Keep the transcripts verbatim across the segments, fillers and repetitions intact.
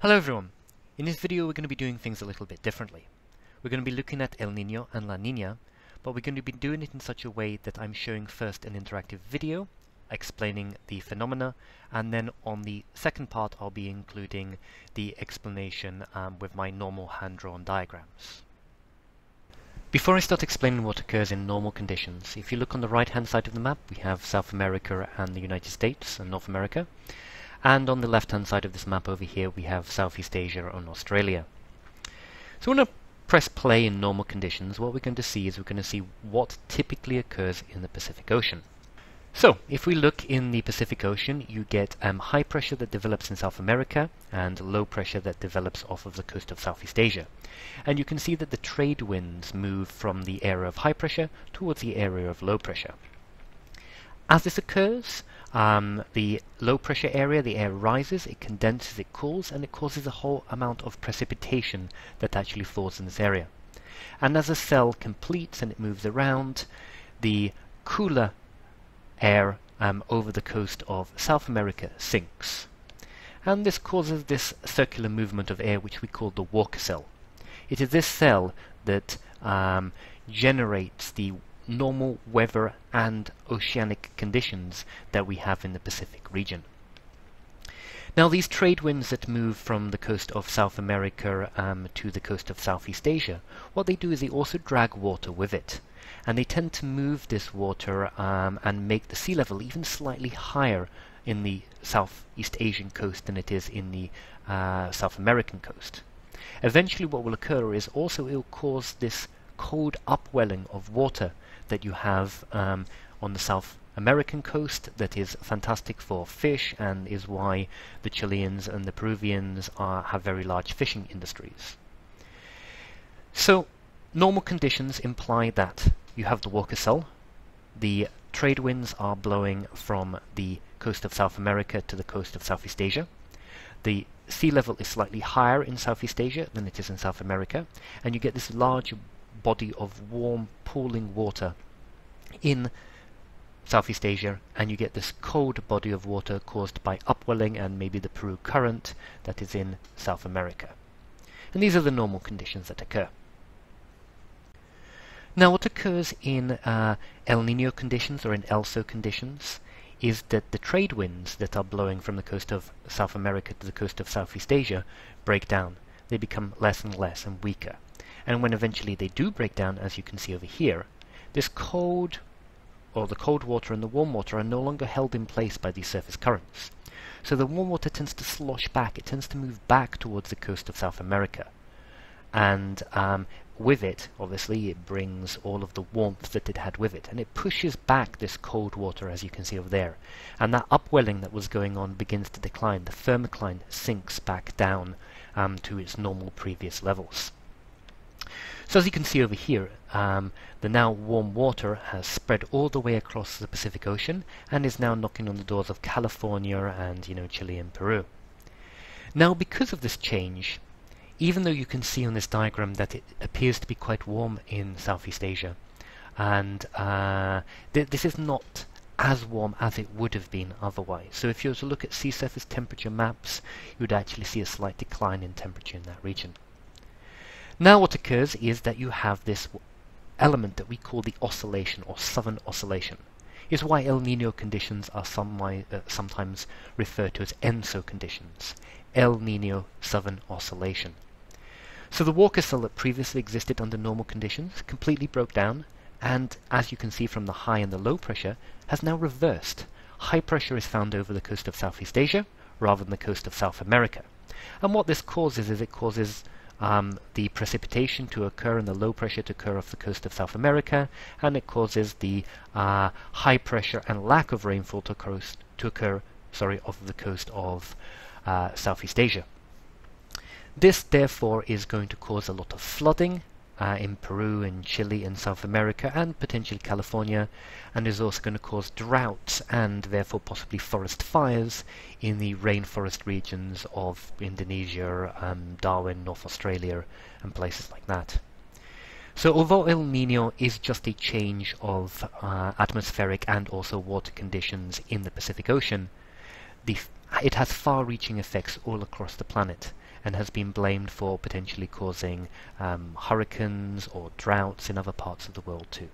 Hello everyone! In this video we're going to be doing things a little bit differently. We're going to be looking at El Niño and La Niña, but we're going to be doing it in such a way that I'm showing first an interactive video explaining the phenomena, and then on the second part I'll be including the explanation um, with my normal hand-drawn diagrams. Before I start explaining what occurs in normal conditions, if you look on the right-hand side of the map we have South America and the United States and North America. And on the left-hand side of this map over here we have Southeast Asia and Australia. So when I press play in normal conditions, what we're going to see is we're going to see what typically occurs in the Pacific Ocean. So if we look in the Pacific Ocean, you get um, high pressure that develops in South America and low pressure that develops off of the coast of Southeast Asia. And you can see that the trade winds move from the area of high pressure towards the area of low pressure. As this occurs, Um, the low pressure area, the air rises, it condenses, it cools, and it causes a whole amount of precipitation that actually falls in this area. And as a cell completes and it moves around, the cooler air um, over the coast of South America sinks. And this causes this circular movement of air which we call the Walker cell. It is this cell that um, generates the normal weather and oceanic conditions that we have in the Pacific region. Now these trade winds that move from the coast of South America um, to the coast of Southeast Asia, what they do is they also drag water with it, and they tend to move this water um, and make the sea level even slightly higher in the Southeast Asian coast than it is in the uh, South American coast. Eventually what will occur is also it will cause this cold upwelling of water that you have um, on the South American coast that is fantastic for fish and is why the Chileans and the Peruvians are, have very large fishing industries. So normal conditions imply that you have the Walker cell, the trade winds are blowing from the coast of South America to the coast of Southeast Asia, the sea level is slightly higher in Southeast Asia than it is in South America, and you get this large body of warm pooling water in Southeast Asia, and you get this cold body of water caused by upwelling and maybe the Peru current that is in South America. And these are the normal conditions that occur. Now what occurs in uh, El Niño conditions or in ENSO conditions is that the trade winds that are blowing from the coast of South America to the coast of Southeast Asia break down. They become less and less and weaker. And when eventually they do break down, as you can see over here, this cold, or the cold water and the warm water, are no longer held in place by these surface currents. So the warm water tends to slosh back, it tends to move back towards the coast of South America. And um, with it, obviously, it brings all of the warmth that it had with it, and it pushes back this cold water, as you can see over there. And that upwelling that was going on begins to decline, the thermocline sinks back down um, to its normal previous levels. So as you can see over here, um, the now warm water has spread all the way across the Pacific Ocean and is now knocking on the doors of California and, you know, Chile and Peru. Now because of this change, even though you can see on this diagram that it appears to be quite warm in Southeast Asia, and uh, th this is not as warm as it would have been otherwise. So if you were to look at sea surface temperature maps, you would actually see a slight decline in temperature in that region. Now what occurs is that you have this element that we call the oscillation or southern oscillation. It's why El Niño conditions are someway, uh, sometimes referred to as ENSO conditions, El Niño southern oscillation. So the Walker cell that previously existed under normal conditions completely broke down, and as you can see from the high and the low pressure, has now reversed. High pressure is found over the coast of Southeast Asia rather than the coast of South America. And what this causes is it causes Um, the precipitation to occur and the low pressure to occur off the coast of South America, and it causes the uh, high pressure and lack of rainfall to, coast, to occur sorry, off the coast of uh, Southeast Asia. This therefore is going to cause a lot of flooding uh, in Peru and Chile and South America and potentially California, and is also going to cause droughts and therefore possibly forest fires in the rainforest regions of Indonesia, um, Darwin, North Australia and places like that. So although El Niño is just a change of uh, atmospheric and also water conditions in the Pacific Ocean, the f it has far-reaching effects all across the planet, and has been blamed for potentially causing um, hurricanes or droughts in other parts of the world too.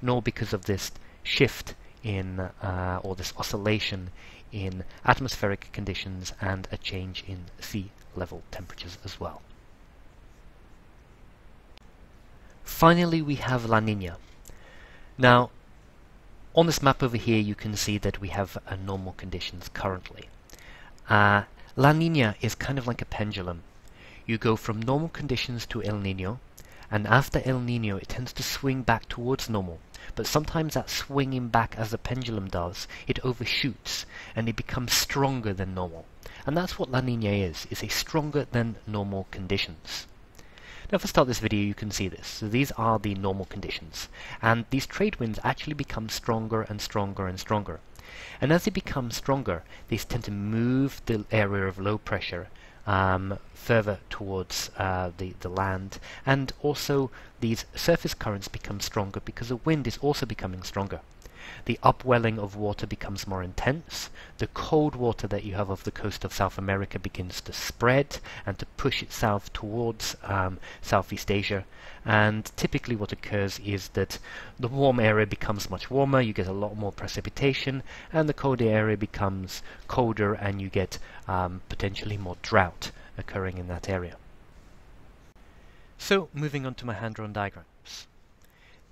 And all because of this shift in uh, or this oscillation in atmospheric conditions and a change in sea level temperatures as well. Finally, we have La Niña. Now, on this map over here, you can see that we have uh, normal conditions currently. Uh, La Niña is kind of like a pendulum. You go from normal conditions to El Niño, and after El Niño, it tends to swing back towards normal. But sometimes that swinging back, as the pendulum does, it overshoots, and it becomes stronger than normal. And that's what La Niña is. It's a stronger than normal conditions. Now, if I start this video, you can see this. So these are the normal conditions, and these trade winds actually become stronger and stronger and stronger. And as they become stronger, they tend to move the area of low pressure um, further towards uh, the, the land, and also these surface currents become stronger because the wind is also becoming stronger. The upwelling of water becomes more intense, the cold water that you have off the coast of South America begins to spread and to push itself towards um, Southeast Asia, and typically what occurs is that the warm area becomes much warmer, you get a lot more precipitation, and the colder area becomes colder and you get um, potentially more drought occurring in that area. So, moving on to my hand-drawn diagrams.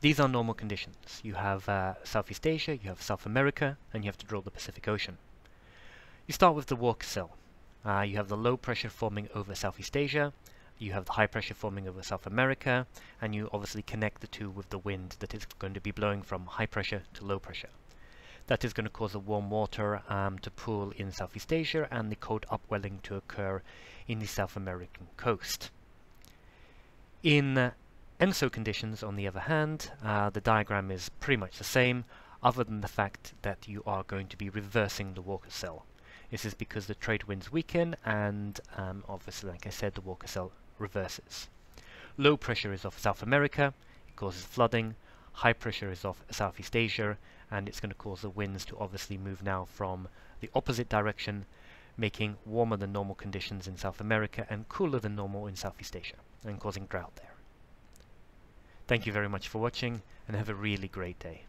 These are normal conditions. You have uh, Southeast Asia, you have South America, and you have to draw the Pacific Ocean. You start with the Walker cell. Uh, you have the low pressure forming over Southeast Asia, you have the high pressure forming over South America, and you obviously connect the two with the wind that is going to be blowing from high pressure to low pressure. That is going to cause the warm water um, to pool in Southeast Asia and the cold upwelling to occur in the South American coast. In uh, ENSO conditions, on the other hand, uh, the diagram is pretty much the same, other than the fact that you are going to be reversing the Walker cell. This is because the trade winds weaken and um, obviously, like I said, the Walker cell reverses. Low pressure is off South America, it causes flooding, high pressure is off Southeast Asia, and it's going to cause the winds to obviously move now from the opposite direction, making warmer than normal conditions in South America and cooler than normal in Southeast Asia, and causing drought there. Thank you very much for watching, and have a really great day.